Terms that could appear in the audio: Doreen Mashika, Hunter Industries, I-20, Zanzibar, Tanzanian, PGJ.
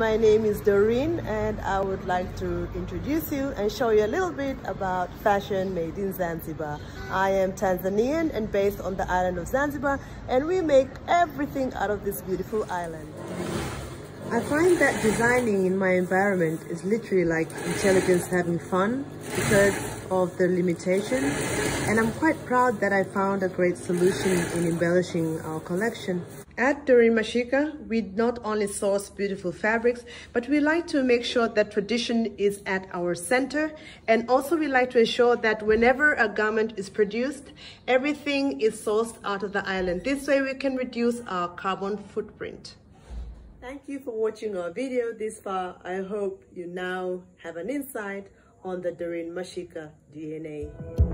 my name is Doreen, and I would like to introduce you and show you a little bit about fashion made in Zanzibar. I am Tanzanian and based on the island of Zanzibar, and we make everything out of this beautiful island. I find that designing in my environment is literally like intelligence having fun because of the limitations, and I'm quite proud that I found a great solution in embellishing our collection. At Doreen Mashika, we not only source beautiful fabrics, but we like to make sure that tradition is at our center. And also we like to ensure that whenever a garment is produced, everything is sourced out of the island. This way we can reduce our carbon footprint. Thank you for watching our video this far. I hope you now have an insight on the Doreen Mashika DNA.